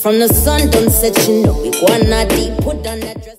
From the sun don't set, you know we wanna deep. Put on that dress.